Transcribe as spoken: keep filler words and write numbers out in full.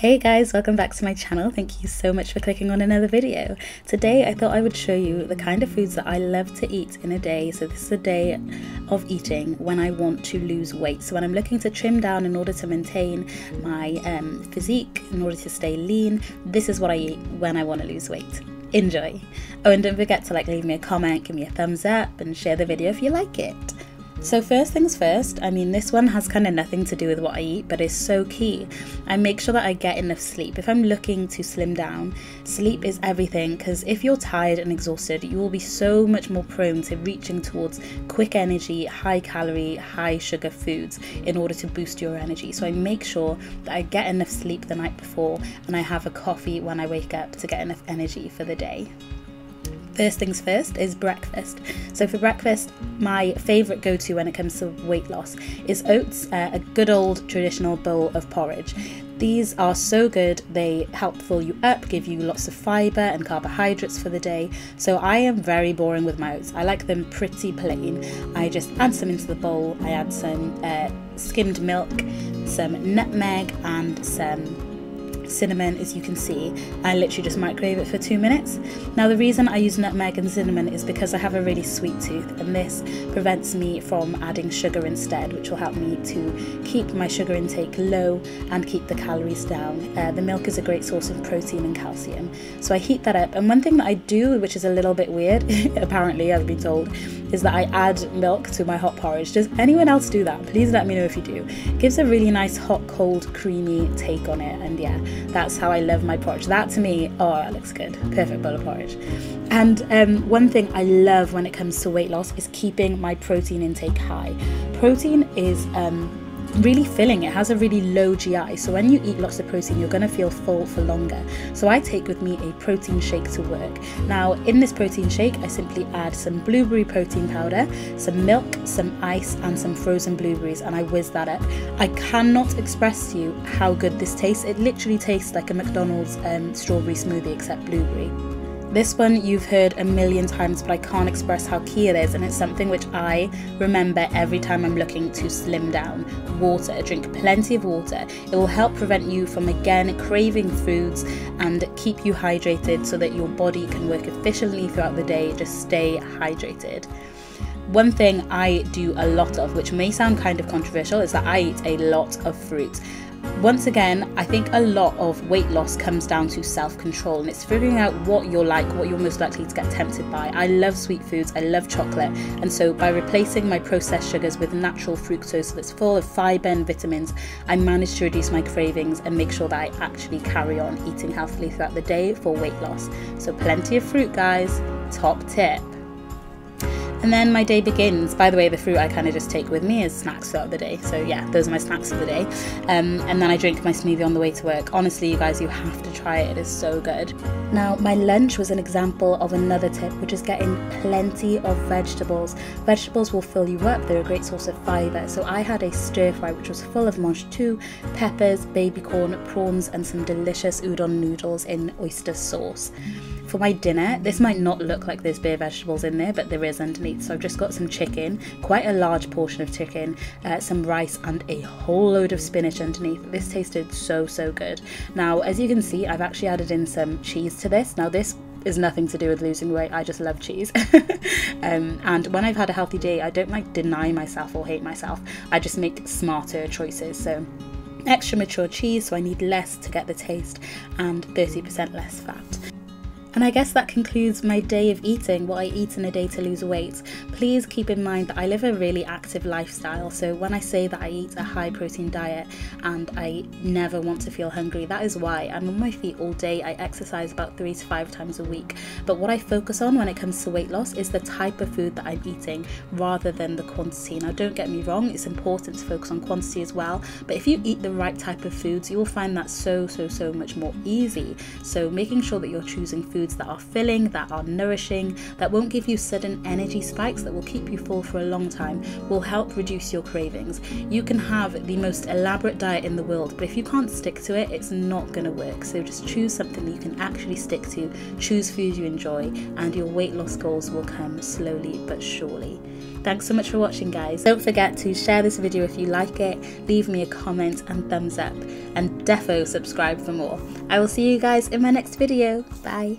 Hey guys, welcome back to my channel. Thank you so much for clicking on another video. Today I thought I would show you the kind of foods that I love to eat in a day. So this is a day of eating when I want to lose weight. So when I'm looking to trim down in order to maintain my um, physique, in order to stay lean, this is what I eat when I want to lose weight. Enjoy. Oh, and don't forget to like leave me a comment, give me a thumbs up and share the video if you like it. So first things first, I mean this one has kind of nothing to do with what I eat but it's so key. I make sure that I get enough sleep. If I'm looking to slim down, sleep is everything because if you're tired and exhausted you will be so much more prone to reaching towards quick energy, high calorie, high sugar foods in order to boost your energy. So I make sure that I get enough sleep the night before and I have a coffee when I wake up to get enough energy for the day. First things first is breakfast. So for breakfast, my favourite go-to when it comes to weight loss is oats, uh, a good old traditional bowl of porridge. These are so good, they help fill you up, give you lots of fibre and carbohydrates for the day. So I am very boring with my oats. I like them pretty plain. I just add some into the bowl, I add some uh, skimmed milk, some nutmeg and some cinnamon. As you can see, I literally just microwave it for two minutes. Now the reason I use nutmeg and cinnamon is because I have a really sweet tooth and this prevents me from adding sugar instead, which will help me to keep my sugar intake low and keep the calories down. Uh, the milk is a great source of protein and calcium, so I heat that up. And one thing that I do, which is a little bit weird apparently I've been told, is that I add milk to my hot porridge. Does anyone else do that? Please let me know if you do. It gives a really nice hot, cold, creamy take on it, and yeah, that's how I love my porridge. That to me, oh, that looks good. Perfect bowl of porridge. And um, one thing I love when it comes to weight loss is keeping my protein intake high. Protein is um, really filling. It has a really low G I, so when you eat lots of protein you're going to feel full for longer. So I take with me a protein shake to work. Now in this protein shake I simply add some blueberry protein powder, some milk, some ice and some frozen blueberries, and I whiz that up. I cannot express to you how good this tastes. It literally tastes like a McDonald's um, strawberry smoothie except blueberry. This one you've heard a million times, but I can't express how key it is, and it's something which I remember every time I'm looking to slim down. Water. Drink plenty of water. It will help prevent you from, again, craving foods and keep you hydrated so that your body can work efficiently throughout the day. Just stay hydrated. One thing I do a lot of, which may sound kind of controversial, is that I eat a lot of fruit. Once again, I think a lot of weight loss comes down to self-control, and it's figuring out what you're like, what you're most likely to get tempted by. I love sweet foods, I love chocolate, and so by replacing my processed sugars with natural fructose that's full of fibre and vitamins, I manage to reduce my cravings and make sure that I actually carry on eating healthily throughout the day for weight loss. So plenty of fruit, guys. Top tip. And then my day begins. By the way, the fruit I kind of just take with me as snacks throughout the day. So yeah, those are my snacks of the day. Um, and then I drink my smoothie on the way to work. Honestly, you guys, you have to try it. It is so good. Now, my lunch was an example of another tip, which is getting plenty of vegetables. Vegetables will fill you up. They're a great source of fibre. So I had a stir fry, which was full of manchou, peppers, baby corn, prawns, and some delicious udon noodles in oyster sauce. For my dinner, this might not look like there's bare vegetables in there, but there is underneath. So I've just got some chicken, quite a large portion of chicken, uh, some rice and a whole load of spinach underneath. This tasted so, so good. Now, as you can see, I've actually added in some cheese to this. Now this is nothing to do with losing weight, I just love cheese. um, and when I've had a healthy day, I don't like deny myself or hate myself. I just make smarter choices. So extra mature cheese, so I need less to get the taste, and thirty percent less fat. And I guess that concludes my day of eating, what I eat in a day to lose weight. Please keep in mind that I live a really active lifestyle, so when I say that I eat a high protein diet and I never want to feel hungry, that is why. I'm on my feet all day, I exercise about three to five times a week. But what I focus on when it comes to weight loss is the type of food that I'm eating rather than the quantity. Now don't get me wrong, it's important to focus on quantity as well, but if you eat the right type of foods, you'll find that so, so, so much more easy. So making sure that you're choosing food foods that are filling, that are nourishing, that won't give you sudden energy spikes, that will keep you full for a long time, will help reduce your cravings. You can have the most elaborate diet in the world, but if you can't stick to it, it's not going to work. So just choose something you can actually stick to, choose food you enjoy, and your weight loss goals will come slowly but surely. Thanks so much for watching, guys. Don't forget to share this video if you like it, leave me a comment and thumbs up, and defo subscribe for more. I will see you guys in my next video. Bye.